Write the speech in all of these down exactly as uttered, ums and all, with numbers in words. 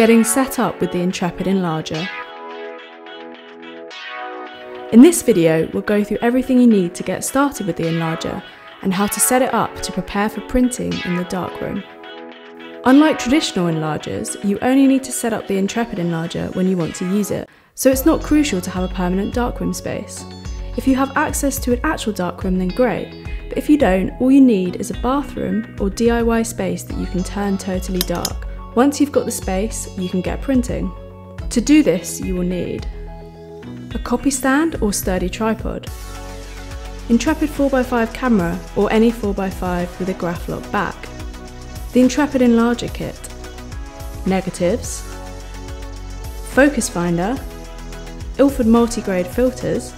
Getting set up with the Intrepid Enlarger. In this video, we'll go through everything you need to get started with the Enlarger and how to set it up to prepare for printing in the darkroom. Unlike traditional enlargers, you only need to set up the Intrepid Enlarger when you want to use it, so it's not crucial to have a permanent darkroom space. If you have access to an actual darkroom, then great, but if you don't, all you need is a bathroom or D I Y space that you can turn totally dark. Once you've got the space, you can get printing. To do this, you will need a copy stand or sturdy tripod, Intrepid four by five camera or any four by five with a Graflex back, the Intrepid Enlarger kit, negatives, focus finder, Ilford Multigrade filters,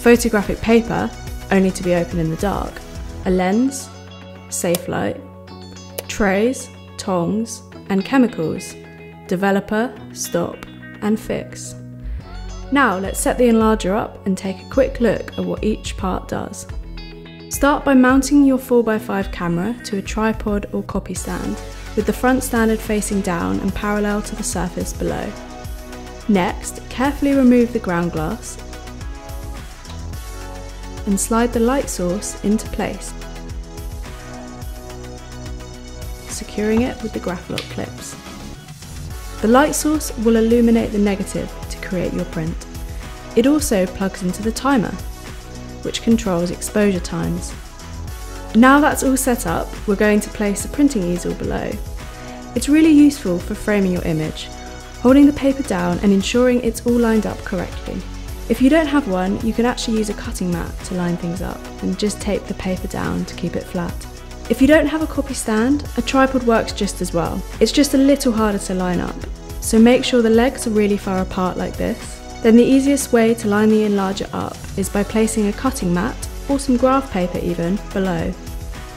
photographic paper, only to be open in the dark, a lens, safe light, trays, tongs and chemicals, developer, stop and fix. Now let's set the enlarger up and take a quick look at what each part does. Start by mounting your four by five camera to a tripod or copy stand, with the front standard facing down and parallel to the surface below. Next, carefully remove the ground glass and slide the light source into place, securing it with the Graflex clips. The light source will illuminate the negative to create your print. It also plugs into the timer, which controls exposure times. Now that's all set up, we're going to place the printing easel below. It's really useful for framing your image, holding the paper down and ensuring it's all lined up correctly. If you don't have one, you can actually use a cutting mat to line things up and just tape the paper down to keep it flat. If you don't have a copy stand, a tripod works just as well. It's just a little harder to line up, so make sure the legs are really far apart like this. Then the easiest way to line the enlarger up is by placing a cutting mat, or some graph paper even, below.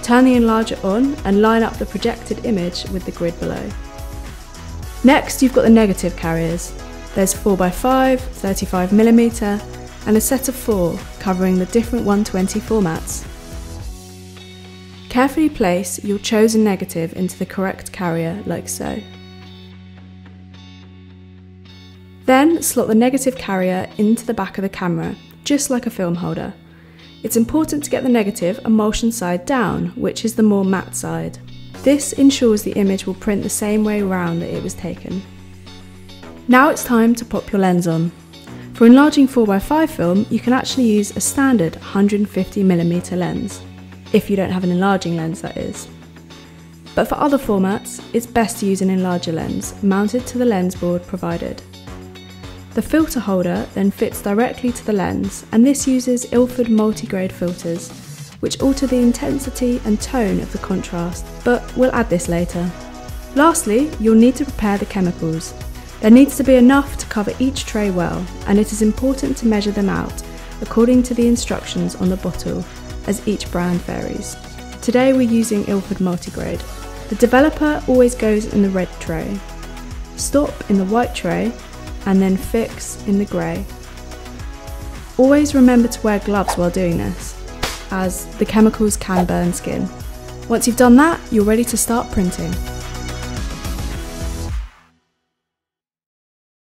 Turn the enlarger on and line up the projected image with the grid below. Next, you've got the negative carriers. There's four by five, thirty-five millimeter and a set of four covering the different one twenty formats. Carefully place your chosen negative into the correct carrier like so. Then slot the negative carrier into the back of the camera, just like a film holder. It's important to get the negative emulsion side down, which is the more matte side. This ensures the image will print the same way round that it was taken. Now it's time to pop your lens on. For enlarging four by five film, you can actually use a standard one hundred fifty millimeter lens, if you don't have an enlarging lens that is. But for other formats, it's best to use an enlarger lens mounted to the lens board provided. The filter holder then fits directly to the lens, and this uses Ilford Multigrade filters, which alter the intensity and tone of the contrast, but we'll add this later. Lastly, you'll need to prepare the chemicals. There needs to be enough to cover each tray well, and it is important to measure them out according to the instructions on the bottle, as each brand varies. Today we're using Ilford Multigrade. The developer always goes in the red tray, stop in the white tray, and then fix in the grey. Always remember to wear gloves while doing this, as the chemicals can burn skin. Once you've done that, you're ready to start printing.